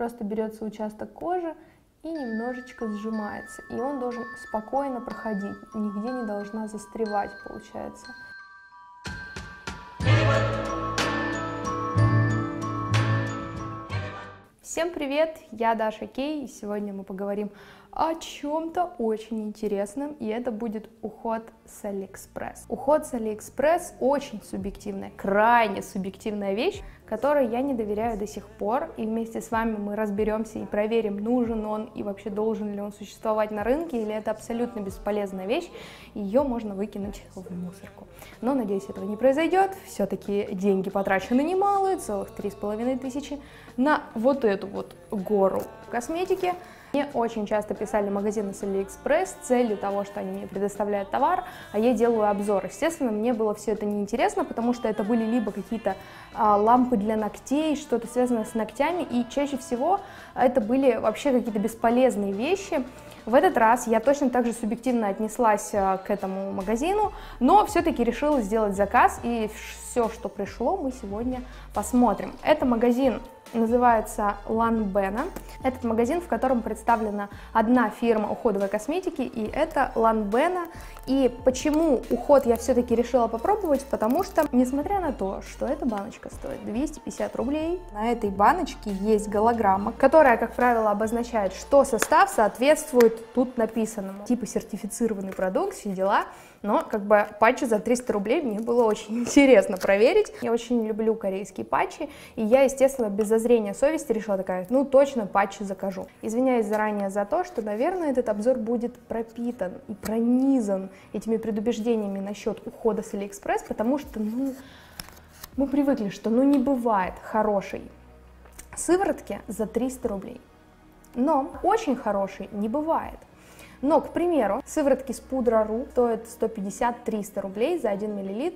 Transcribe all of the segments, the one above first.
Просто берется участок кожи и немножечко сжимается. И он должен спокойно проходить, нигде не должна застревать, получается. Всем привет, я Даша Кей, и сегодня мы поговорим о чем-то очень интересном, и это будет уход с AliExpress. Уход с AliExpress очень субъективная, крайне субъективная вещь, которой я не доверяю до сих пор, и вместе с вами мы разберемся и проверим, нужен он и вообще должен ли он существовать на рынке, или это абсолютно бесполезная вещь, ее можно выкинуть в мусорку. Но, надеюсь, этого не произойдет, все-таки деньги потрачены немалые, целых 3500 на вот эту вот гору косметики. Мне очень часто писали магазины с AliExpress с целью того, что они мне предоставляют товар, а я делаю обзор. Естественно, мне было все это неинтересно, потому что это были либо какие-то лампы для ногтей, что-то связанное с ногтями, и чаще всего это были вообще какие-то бесполезные вещи. В этот раз я точно так же субъективно отнеслась к этому магазину, но все-таки решила сделать заказ, и все, что пришло, мы сегодня посмотрим. Это магазин называется Lanbena. Этот магазин, в котором представлена одна фирма уходовой косметики, и это Lanbena. И почему уход я все-таки решила попробовать? Потому что, несмотря на то, что эта баночка стоит 250 рублей, на этой баночке есть голограмма, которая, как правило, обозначает, что состав соответствует тут написанному. Типа сертифицированный продукт, все дела. Но как бы патчи за 300 рублей мне было очень интересно проверить. Я очень люблю корейские патчи, и я, естественно, без зазрения совести решила такая, ну точно патчи закажу. Извиняюсь заранее за то, что, наверное, этот обзор будет пропитан и пронизан этими предубеждениями насчет ухода с AliExpress, потому что, ну, мы привыкли, что, ну, не бывает хорошей сыворотки за 300 рублей. Но очень хорошей не бывает. Но, к примеру, сыворотки с пудрару стоят 150-300 рублей за 1 мл,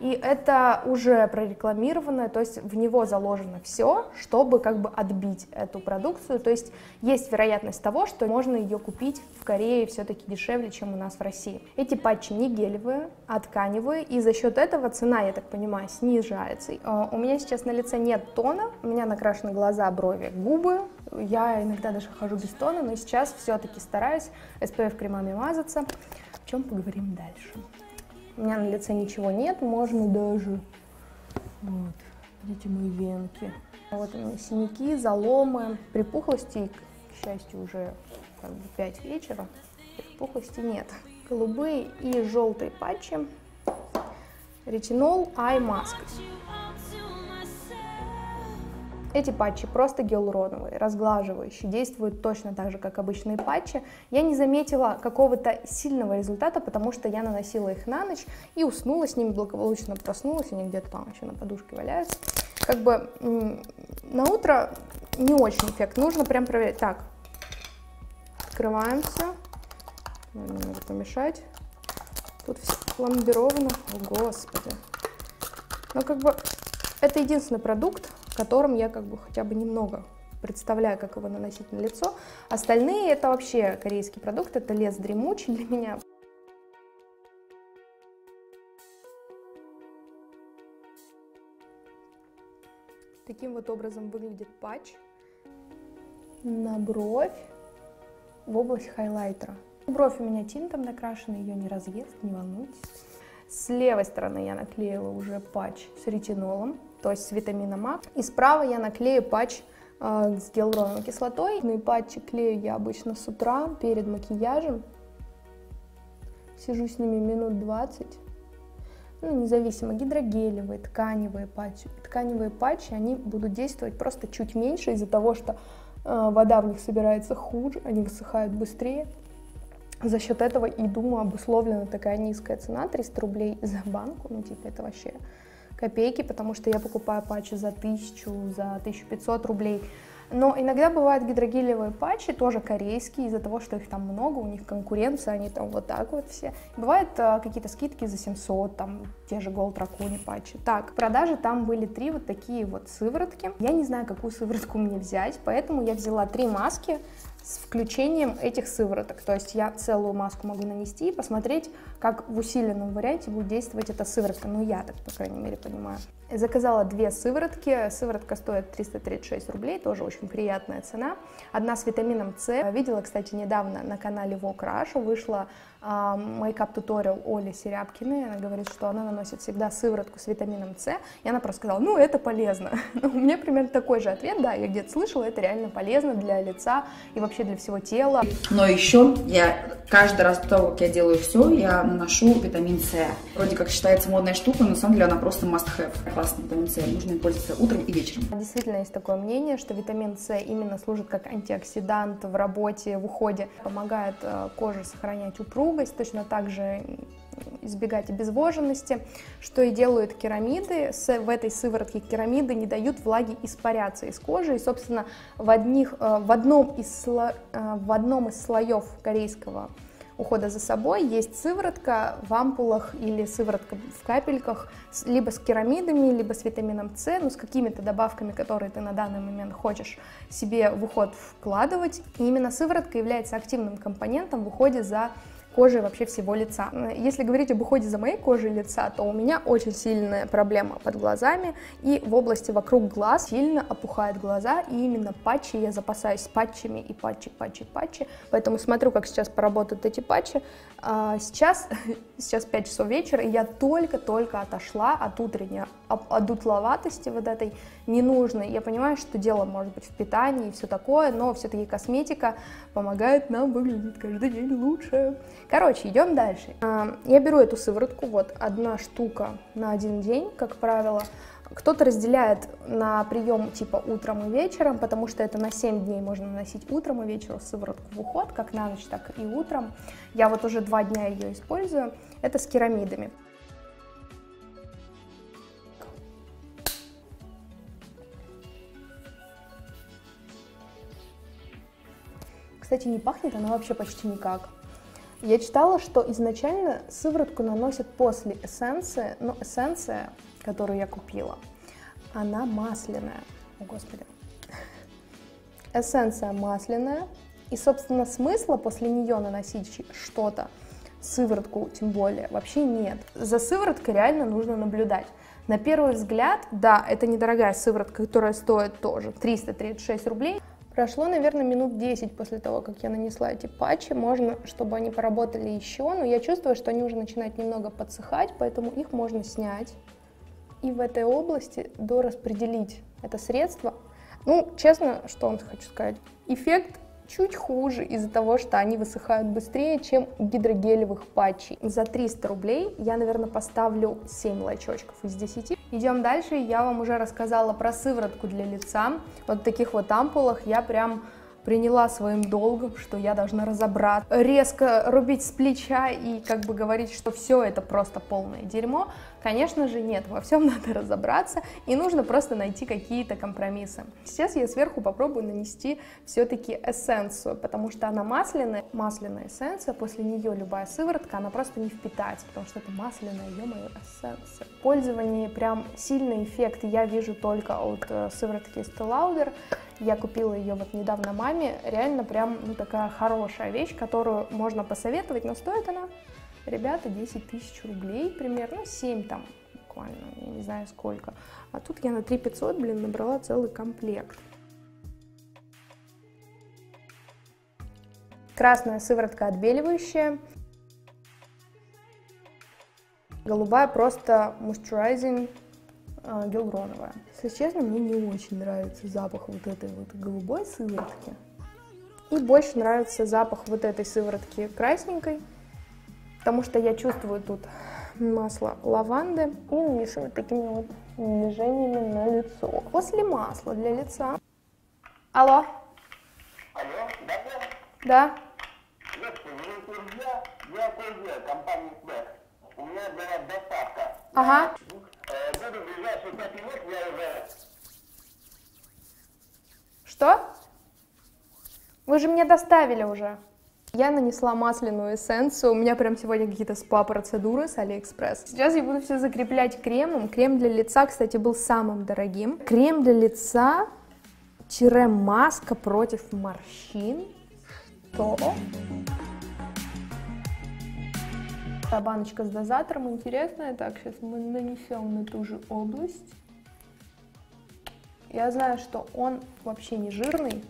и это уже прорекламированное, то есть в него заложено все, чтобы как бы отбить эту продукцию, то есть есть вероятность того, что можно ее купить в Корее все-таки дешевле, чем у нас в России. Эти патчи не гелевые, а тканевые, и за счет этого цена, я так понимаю, снижается. У меня сейчас на лице нет тона, у меня накрашены глаза, брови, губы. Я иногда даже хожу без тона, но сейчас все-таки стараюсь SPF-кремами мазаться. О чем поговорим дальше? У меня на лице ничего нет, можно даже... Вот, видите мои венки. Вот синяки, заломы, припухлости, к счастью, уже как бы 5 вечера, припухлости нет. Голубые и желтые патчи, ретинол, ай маск. Эти патчи просто гиалуроновые, разглаживающие, действуют точно так же, как обычные патчи. Я не заметила какого-то сильного результата, потому что я наносила их на ночь и уснула с ними, благополучно проснулась, они где-то там еще на подушке валяются. Как бы на утро не очень эффект, нужно прям проверять. Так, открываемся, надо помешать, тут все пломбировано, о господи. Но как бы это единственный продукт, которым я как бы хотя бы немного представляю, как его наносить на лицо. Остальные это вообще корейский продукт, это лес дремучий для меня. Таким вот образом выглядит патч на бровь в область хайлайтера. Бровь у меня тинтом накрашена, ее не разъест, не волнуйтесь. С левой стороны я наклеила уже патч с ретинолом, то есть с витамином А. И справа я наклею патч с гиалуроновой кислотой. Ну и патчи клею я обычно с утра перед макияжем. Сижу с ними минут 20. Ну, независимо, гидрогелевые, тканевые патчи. Тканевые патчи, они будут действовать просто чуть меньше из-за того, что вода в них собирается хуже, они высыхают быстрее. За счет этого, и думаю, обусловлена такая низкая цена, 300 рублей за банку, ну типа это вообще копейки, потому что я покупаю патчи за 1000, за 1500 рублей. Но иногда бывают гидрогелевые патчи, тоже корейские, из-за того, что их там много, у них конкуренция, они там вот так вот все. Бывают какие-то скидки за 700, там те же Gold Raccoon патчи. Так, в продаже там были 3 вот такие вот сыворотки. Я не знаю, какую сыворотку мне взять, поэтому я взяла 3 маски с включением этих сывороток. То есть я целую маску могу нанести и посмотреть, как в усиленном варианте будет действовать эта сыворотка. Ну, я так, по крайней мере, понимаю. Заказала две сыворотки. Сыворотка стоит 336 рублей, тоже очень приятная цена. Одна с витамином С. Видела, кстати, недавно на канале VogueRush вышла мейкап-туториал Оли Серябкиной. Она говорит, что она наносит всегда сыворотку с витамином С. И она просто сказала, ну, это полезно. У меня примерно такой же ответ, да, я где-то слышала, это реально полезно для лица и вообще для всего тела. Но еще я каждый раз до того, как я делаю все, я наношу витамин С. Вроде как считается модная штука, но на самом деле она просто must-have. Классный витамин С, нужно им пользоваться утром и вечером. Действительно есть такое мнение, что витамин С именно служит как антиоксидант в работе, в уходе. Помогает коже сохранять упругость, точно так же избегать обезвоженности, что и делают керамиды. В этой сыворотке керамиды не дают влаге испаряться из кожи. И, собственно, в одном из слоев корейского ухода за собой есть сыворотка в ампулах или сыворотка в капельках, либо с керамидами, либо с витамином С, ну, с какими-то добавками, которые ты на данный момент хочешь себе в уход вкладывать. И именно сыворотка является активным компонентом в уходе за кожей вообще всего лица. Если говорить об уходе за моей кожей лица, то у меня очень сильная проблема под глазами и в области вокруг глаз сильно опухают глаза, и именно патчи, я запасаюсь патчами и патчи, поэтому смотрю, как сейчас поработают эти патчи. Сейчас 5 часов вечера, и я только-только отошла от утренней одутловатости вот этой ненужной. Я понимаю, что дело может быть в питании и все такое, но все-таки косметика помогает нам выглядеть каждый день лучше. Короче, идем дальше. Я беру эту сыворотку, вот одна штука на один день, как правило. Кто-то разделяет на прием типа утром и вечером, потому что это на 7 дней можно наносить утром и вечером сыворотку в уход, как на ночь, так и утром. Я вот уже 2 дня ее использую. Это с керамидами. Кстати, не пахнет она вообще почти никак. Я читала, что изначально сыворотку наносят после эссенции, но эссенция, которую я купила, она масляная. О, Господи. Эссенция масляная, и, собственно, смысла после нее наносить что-то, сыворотку тем более, вообще нет. За сывороткой реально нужно наблюдать. На первый взгляд, да, это недорогая сыворотка, которая стоит тоже 336 рублей. Прошло, наверное, минут 10 после того, как я нанесла эти патчи. Можно, чтобы они поработали еще, но я чувствую, что они уже начинают немного подсыхать, поэтому их можно снять и в этой области дораспределить это средство. Ну, честно, что вам хочу сказать, эффект чуть хуже из-за того, что они высыхают быстрее, чем у гидрогелевых патчей. За 300 рублей я, наверное, поставлю 7 лайчочков из 10. Идем дальше. Я вам уже рассказала про сыворотку для лица. Вот в таких вот ампулах я прям приняла своим долгом, что я должна разобраться, резко рубить с плеча и как бы говорить, что все это просто полное дерьмо. Конечно же нет, во всем надо разобраться и нужно просто найти какие-то компромиссы. Сейчас я сверху попробую нанести все-таки эссенцию, потому что она масляная. Масляная эссенция, после нее любая сыворотка, она просто не впитается, потому что это масляная, ё-моё, эссенция. В пользовании прям сильный эффект я вижу только от сыворотки Estee Lauder. Я купила ее вот недавно маме, реально прям, ну, такая хорошая вещь, которую можно посоветовать, но стоит она, ребята, 10 тысяч рублей примерно, 7 там буквально, я не знаю сколько. А тут я на 3500, блин, набрала целый комплект. Красная сыворотка отбеливающая. Голубая просто moisturizing. Гиалуроновая. Если честно, мне не очень нравится запах вот этой вот голубой сыворотки. И больше нравится запах вот этой сыворотки красненькой, потому что я чувствую тут масло лаванды и наношу такими вот движениями на лицо. После масла для лица. Алло. Алло, да? Да. Я Кузя, компания «Бэк». У меня была доставка. Ага. Буду в ближайшие 5 минут, я уже... Что? Вы же мне доставили уже. Я нанесла масляную эссенцию. У меня прям сегодня какие-то спа-процедуры с AliExpress. Сейчас я буду все закреплять кремом. Крем для лица, кстати, был самым дорогим. Крем для лица - маска против морщин то та баночка с дозатором интересная. Так, сейчас мы нанесем на ту же область. Я знаю, что он вообще не жирный,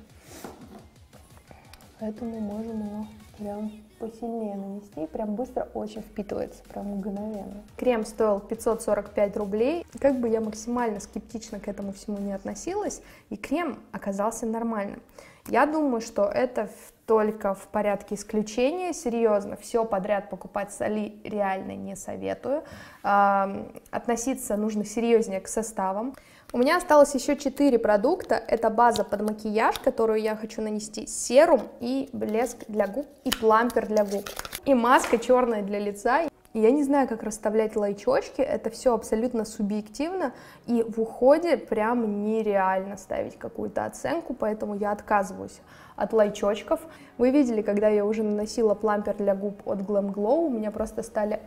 поэтому можем его прям посильнее нанести, прям быстро очень впитывается, прям мгновенно. Крем стоил 545 рублей. Как бы я максимально скептично к этому всему не относилась, и крем оказался нормальным. Я думаю, что это только в порядке исключения, серьезно, все подряд покупать с Али реально не советую. Относиться нужно серьезнее к составам. У меня осталось еще 4 продукта. Это база под макияж, которую я хочу нанести, серум и блеск для губ, и плампер для губ, и маска черная для лица. Я не знаю, как расставлять лайчочки, это все абсолютно субъективно, и в уходе прям нереально ставить какую-то оценку, поэтому я отказываюсь от лайчочков. Вы видели, когда я уже наносила плампер для губ от Glam Glow, у меня просто стали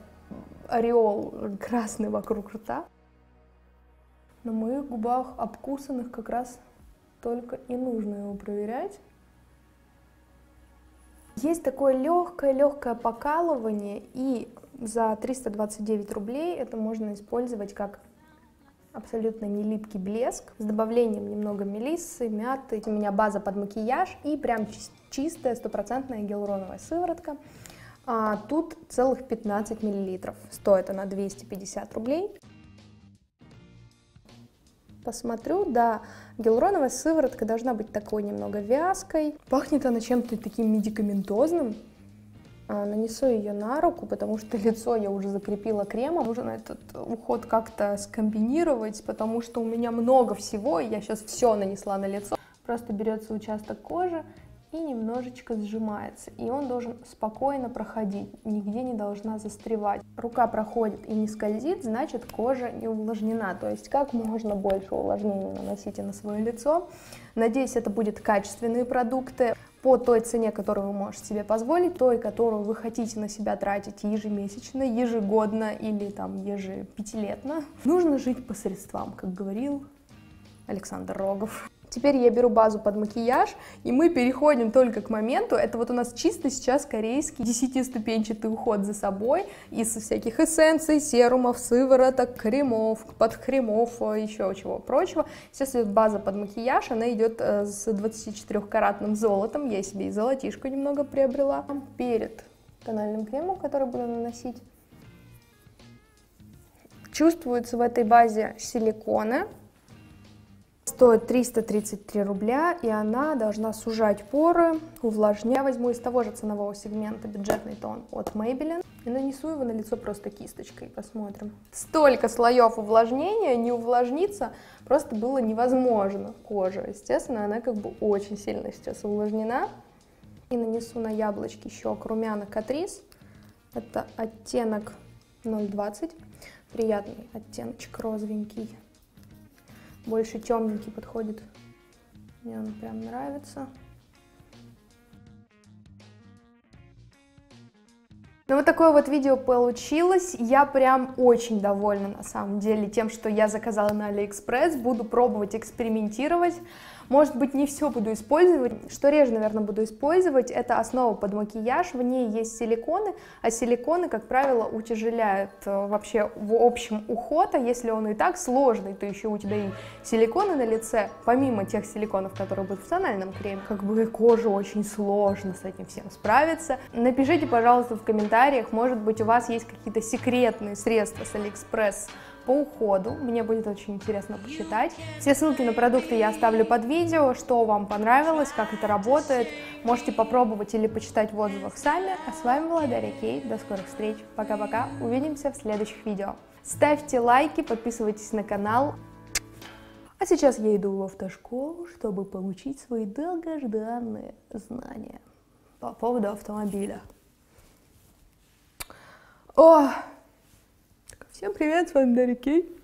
ореол красный вокруг рта. На моих губах обкусанных как раз только и нужно его проверять. Есть такое легкое покалывание, и за 329 рублей это можно использовать как абсолютно не липкий блеск с добавлением немного мелиссы, мяты. У меня база под макияж и прям чистая стопроцентная гиалуроновая сыворотка. Тут целых 15 мл. Стоит она 250 рублей. Посмотрю, да, гиалуроновая сыворотка должна быть такой немного вязкой. Пахнет она чем-то таким медикаментозным. Нанесу ее на руку, потому что лицо я уже закрепила кремом. Нужно этот уход как-то скомбинировать, потому что у меня много всего, и я сейчас все нанесла на лицо. Просто берется участок кожи и немножечко сжимается. И он должен спокойно проходить, нигде не должна застревать. Рука проходит и не скользит, значит, кожа не увлажнена. То есть как можно больше увлажнения наносите на свое лицо. Надеюсь, это будут качественные продукты по той цене, которую вы можете себе позволить, той, которую вы хотите на себя тратить ежемесячно, ежегодно или там ежепятилетно. Нужно жить по средствам, как говорил Александр Рогов. Теперь я беру базу под макияж, и мы переходим только к моменту. Это вот у нас чисто сейчас корейский 10-ступенчатый уход за собой из всяких эссенций, серумов, сывороток, кремов, подкремов, еще чего прочего. Сейчас идет база под макияж, она идет с 24-каратным золотом. Я себе и золотишко немного приобрела. Перед тональным кремом, который буду наносить, чувствуются в этой базе силиконы. Стоит 333 рубля, и она должна сужать поры, увлажнять. Я возьму из того же ценового сегмента бюджетный тон от Maybelline и нанесу его на лицо просто кисточкой. Посмотрим. Столько слоев увлажнения, не увлажниться просто было невозможно. Кожа, естественно, она как бы очень сильно сейчас увлажнена. И нанесу на яблочки щек румяна Catrice. Это оттенок 0,20. Приятный оттеночек, розовенький. Больше темненький подходит. Мне он прям нравится. Ну вот такое вот видео получилось. Я прям очень довольна на самом деле тем, что я заказала на AliExpress. Буду пробовать экспериментировать. Может быть, не все буду использовать. Что реже, наверное, буду использовать, это основа под макияж. В ней есть силиконы, а силиконы, как правило, утяжеляют вообще в общем уход. А если он и так сложный, то еще у тебя и силиконы на лице, помимо тех силиконов, которые будут в тональном креме. Как бы кожу очень сложно с этим всем справиться. Напишите, пожалуйста, в комментариях, может быть, у вас есть какие-то секретные средства с AliExpress по уходу, мне будет очень интересно почитать. Все ссылки на продукты я оставлю под видео, что вам понравилось, как это работает, можете попробовать или почитать в отзывах сами. А с вами была Дарья Кей, до скорых встреч, пока-пока, увидимся в следующих видео. Ставьте лайки, подписывайтесь на канал. А сейчас я иду в автошколу, чтобы получить свои долгожданные знания по поводу автомобиля. Всем привет, с вами Дарья Кей.